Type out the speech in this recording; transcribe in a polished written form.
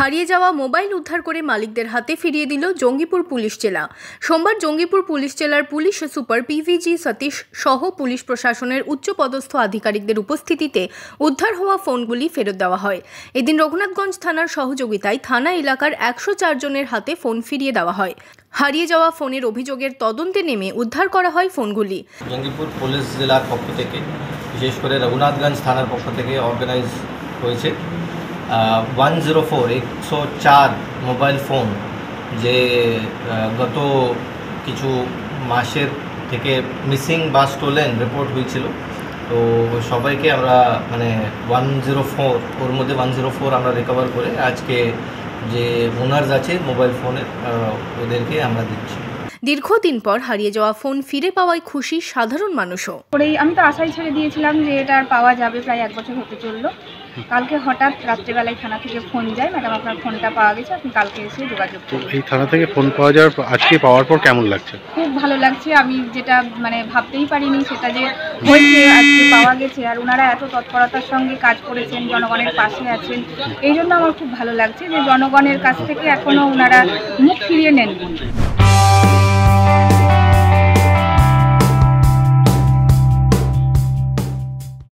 হারিয়ে যাওয়া মোবাইল উদ্ধার করে মালিকদের হাতে ফিরিয়ে দিল জঙ্গিপুর পুলিশ জেলা। সোমবার জঙ্গিপুর পুলিশ জেলার পুলিশ সুপার PVG সতীশ সহ পুলিশ প্রশাসনের উচ্চপদস্থ আধিকারিকদের উপস্থিতিতে উদ্ধার হওয়া ফোনগুলি ফেরত দেওয়া হয়। এদিন রঘুনাথগঞ্জ থানার সহযোগিতায় থানা এলাকার 104 জনের হাতে ফোন ফিরিয়ে দেওয়া হয়। হারিয়ে যাওয়া ফোনের অভিযোগের তদন্তে নেমে উদ্ধার করা হয় ফোনগুলি। জঙ্গিপুর পুলিশ জেলার পক্ষ থেকে বিশেষ করে রঘুনাথগঞ্জ থানার পক্ষ থেকে অর্গানাইজ হয়েছে 104 মোবাইল ফোন, যে গত কিছু মাসের থেকে মিসিং বা স্টোলেন রিপোর্ট হয়েছিল। তো সবাইকে আমরা মানে 104 ওর মধ্যে 104 আমরা রিকভার করে আজকে যে ওনার্স আছে মোবাইল ফোনের ওদেরকে আমরা দিচ্ছি। দীর্ঘদিন পর হারিয়ে যাওয়া ফোন ফিরে পাওয়ায় খুশি সাধারণ মানুষও। আমি তো আশাই ছেড়ে দিয়েছিলাম যে এটা আর পাওয়া যাবে, প্রায় 1 বছর হতে চললো। কালকে হঠাৎ রাত্রেবেলায় থানা থেকে ফোন যায়, ম্যাডাম আপনার ফোনটা পাওয়া গেছে, আপনি কালকে এসে যোগাযোগ করুন। এই থানা থেকে ফোন পাওয়া যাওয়ার আজকে পাওয়ার পর কেমন লাগছে? খুব ভালো লাগছে। আমি যেটা মানে ভাবতেই পারিনি সেটা যে হয়েছে, আজকে পাওয়া গেছে। আর ওনারা এত তৎপরতার সঙ্গে কাজ করেছেন, জনগণের পাশে আছেন, এই জন্য আমার খুব ভালো লাগছে যে জনগণের কাছ থেকে এখনও ওনারা মুখ ফিরিয়ে নেন।